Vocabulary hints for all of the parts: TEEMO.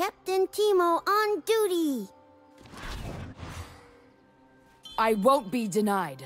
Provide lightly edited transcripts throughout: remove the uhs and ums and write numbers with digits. Captain Teemo on duty! I won't be denied.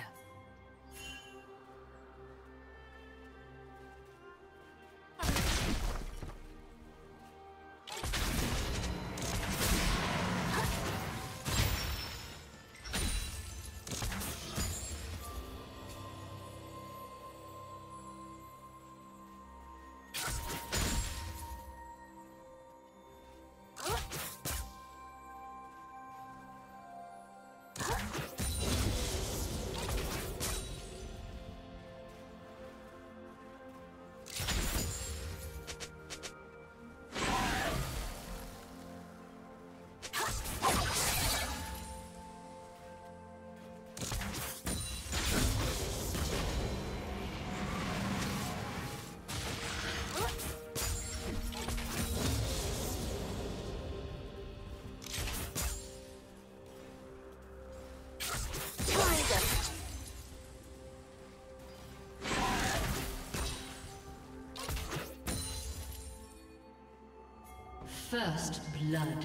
First blood.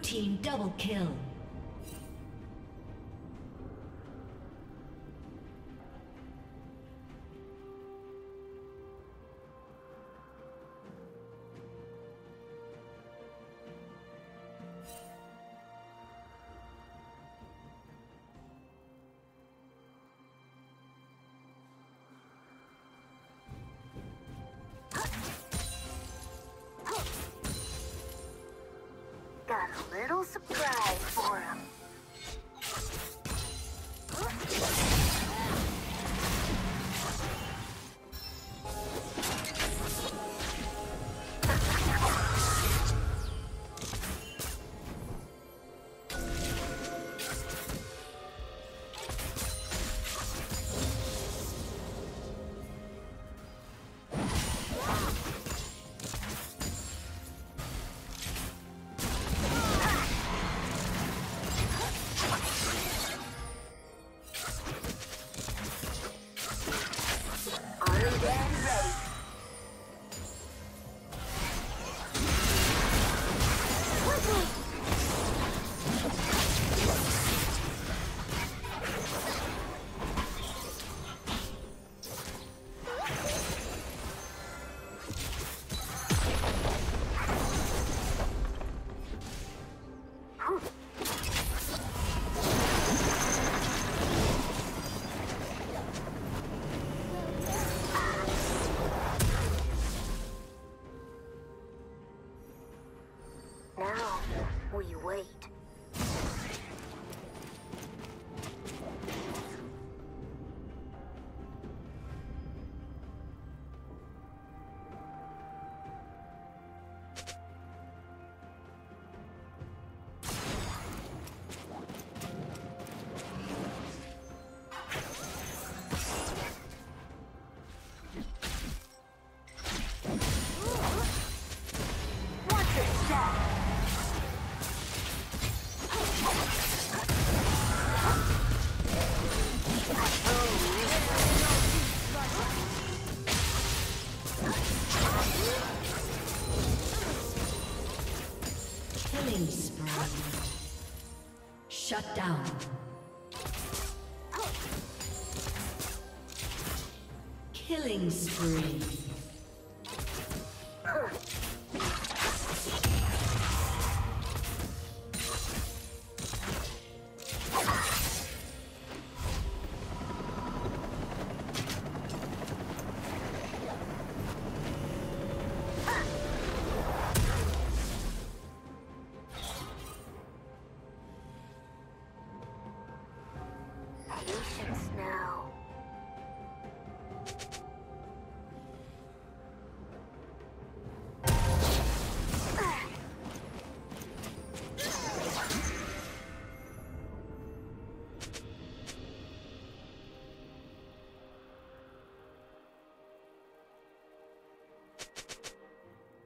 Team double kill. little surprise for him. Shut down. Killing spree.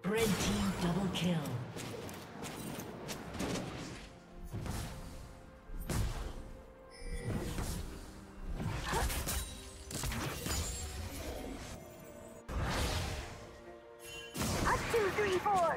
Red team double kill. A 2, 3, 4.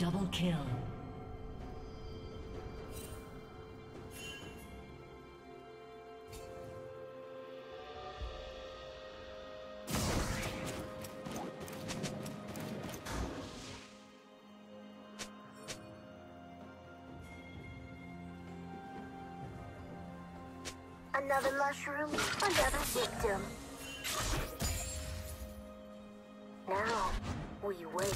Double kill. Another mushroom, another victim. Now, we wait.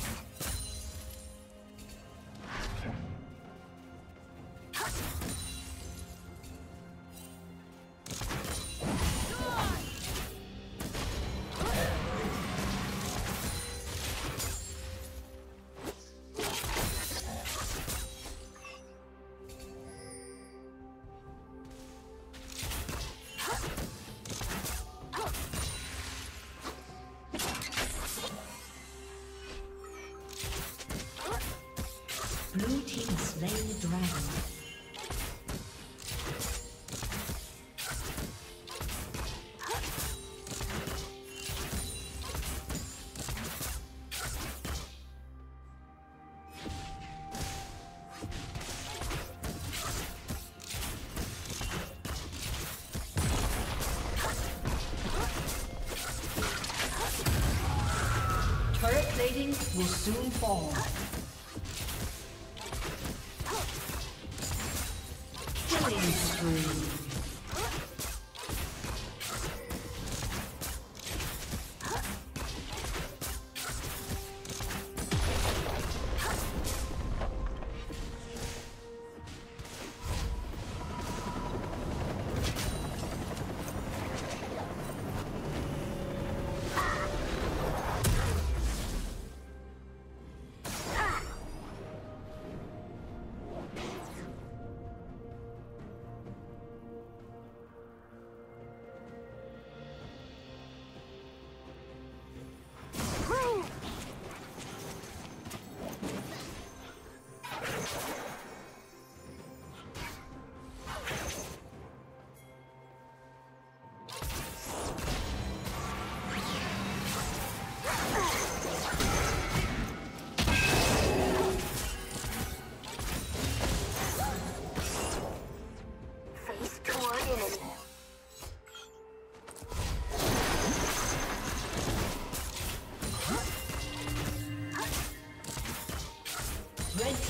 Blue team slain the dragon. Turret plating will soon fall.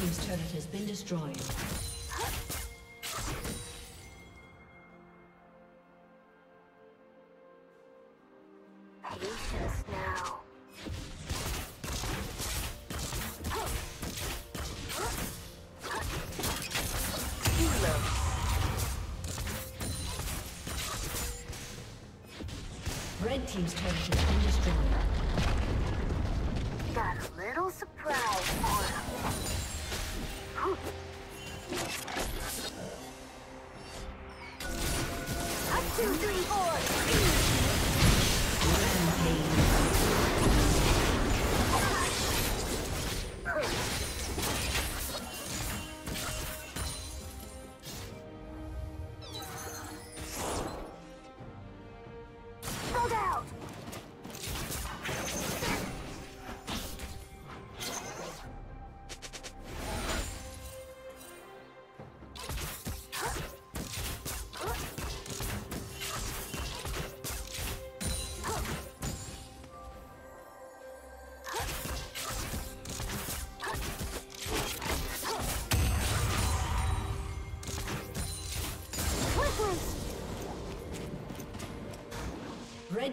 This turret has been destroyed. Red team's turret has been destroyed. Got a little surprise for him. Red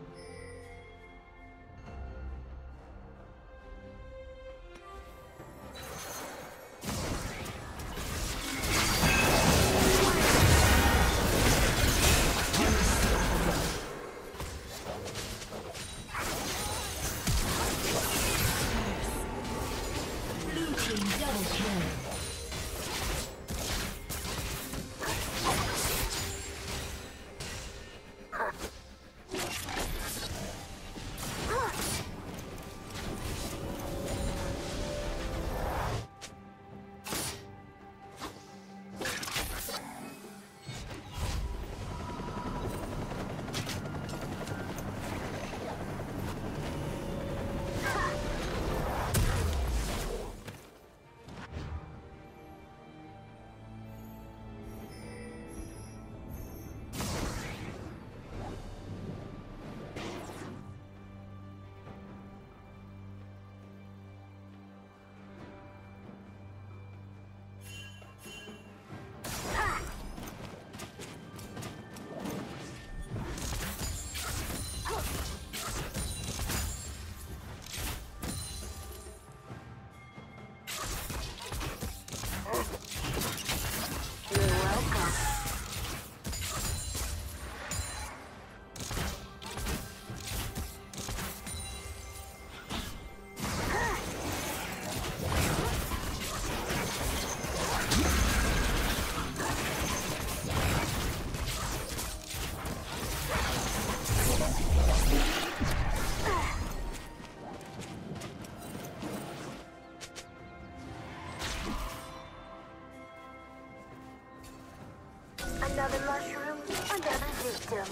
another victim.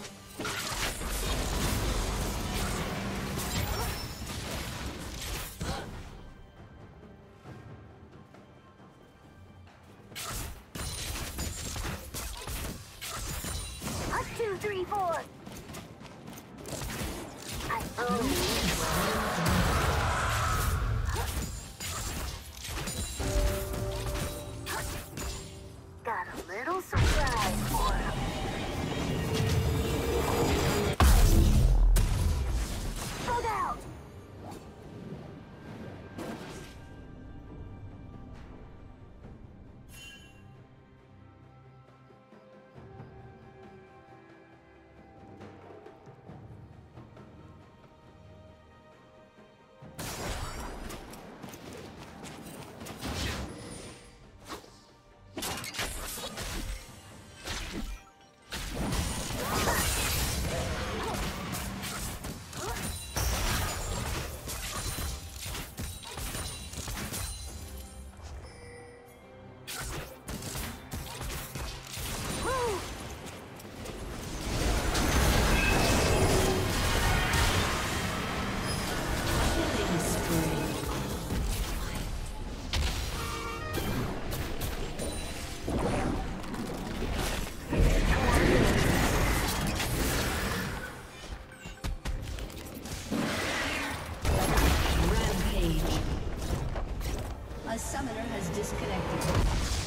A 2, 3, 4. I own you. Got a little surprise for him. Bug out! Disconnected.